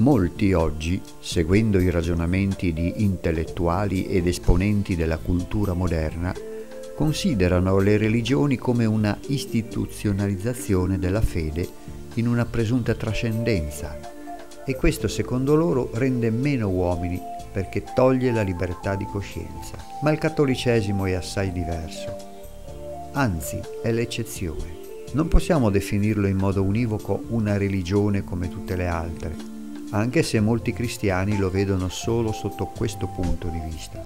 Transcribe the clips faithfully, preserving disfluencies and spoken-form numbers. Molti oggi, seguendo i ragionamenti di intellettuali ed esponenti della cultura moderna, considerano le religioni come una istituzionalizzazione della fede in una presunta trascendenza, e questo secondo loro rende meno uomini perché toglie la libertà di coscienza. Ma il cattolicesimo è assai diverso, anzi è l'eccezione. Non possiamo definirlo in modo univoco una religione come tutte le altre, anche se molti cristiani lo vedono solo sotto questo punto di vista.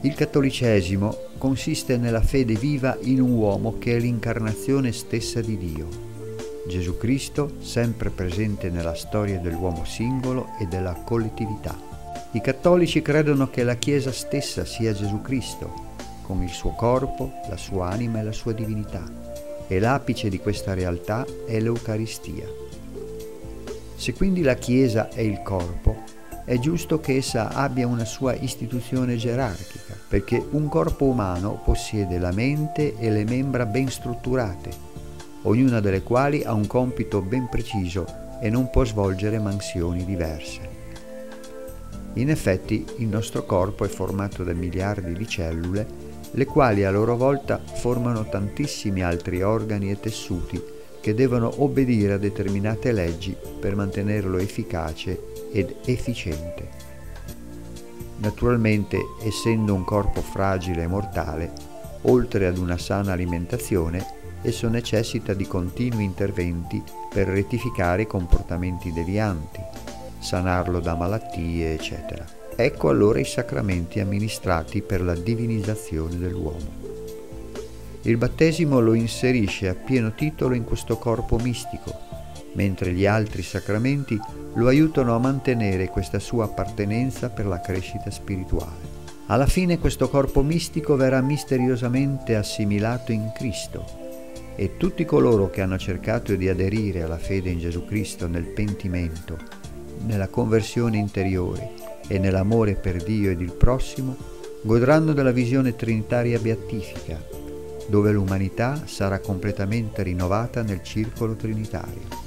Il cattolicesimo consiste nella fede viva in un uomo che è l'incarnazione stessa di Dio, Gesù Cristo, sempre presente nella storia dell'uomo singolo e della collettività. I cattolici credono che la Chiesa stessa sia Gesù Cristo, con il suo corpo, la sua anima e la sua divinità, e l'apice di questa realtà è l'Eucaristia. Se quindi la Chiesa è il corpo, è giusto che essa abbia una sua istituzione gerarchica, perché un corpo umano possiede la mente e le membra ben strutturate, ognuna delle quali ha un compito ben preciso e non può svolgere mansioni diverse. In effetti, il nostro corpo è formato da miliardi di cellule, le quali a loro volta formano tantissimi altri organi e tessuti che devono obbedire a determinate leggi per mantenerlo efficace ed efficiente. Naturalmente, essendo un corpo fragile e mortale, oltre ad una sana alimentazione, esso necessita di continui interventi per rettificare i comportamenti devianti, sanarlo da malattie, eccetera. Ecco allora i sacramenti amministrati per la divinizzazione dell'uomo. Il battesimo lo inserisce a pieno titolo in questo corpo mistico, mentre gli altri sacramenti lo aiutano a mantenere questa sua appartenenza per la crescita spirituale. Alla fine questo corpo mistico verrà misteriosamente assimilato in Cristo, e tutti coloro che hanno cercato di aderire alla fede in Gesù Cristo nel pentimento, nella conversione interiore e nell'amore per Dio ed il prossimo, godranno della visione trinitaria beatifica, dove l'umanità sarà completamente rinnovata nel circolo trinitario.